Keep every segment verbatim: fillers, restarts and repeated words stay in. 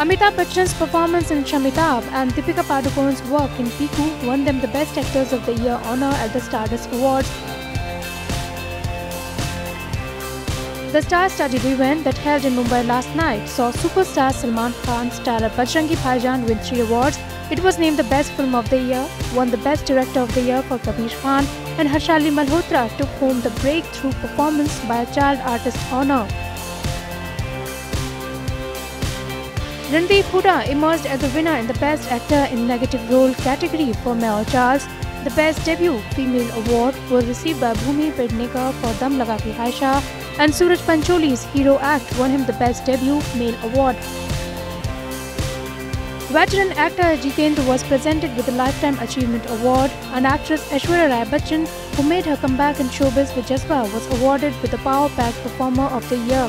Amitabh Bachchan's performance in Shamitabh and Deepika Padukone's work in Piku won them the Best Actors of the Year honor at the Stardust Awards. The star-studded event that held in Mumbai last night saw superstar Salman Khan star Bajrangi Bhaijaan win three awards. It was named the Best Film of the Year, won the Best Director of the Year for Kabir Khan, and Harshali Malhotra took home the Breakthrough Performance by a Child Artist honor. Randeep Huda emerged as the winner in the Best Actor in Negative Role category for Male Charles. The Best Debut Female Award was received by Bhumi Pednekar for Dum Laga Ke Haisha, and Suraj Pancholi's Hero Act won him the Best Debut Male Award. Veteran actor Jitendra was presented with the Lifetime Achievement Award, and actress Aishwarya Rai Bachchan, who made her comeback in showbiz with Jazba, was awarded with the Power Pack Performer of the Year.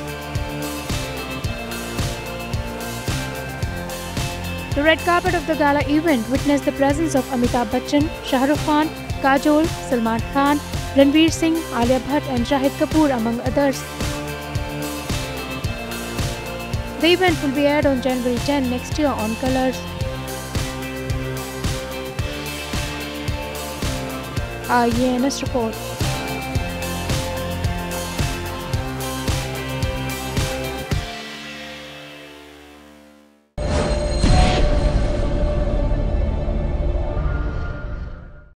The red carpet of the gala event witnessed the presence of Amitabh Bachchan, Shah Rukh Khan, Kajol, Salman Khan, Ranveer Singh, Alia Bhatt and Shahid Kapoor among others. The event will be aired on January tenth next year on Colors. Aa ye N S report.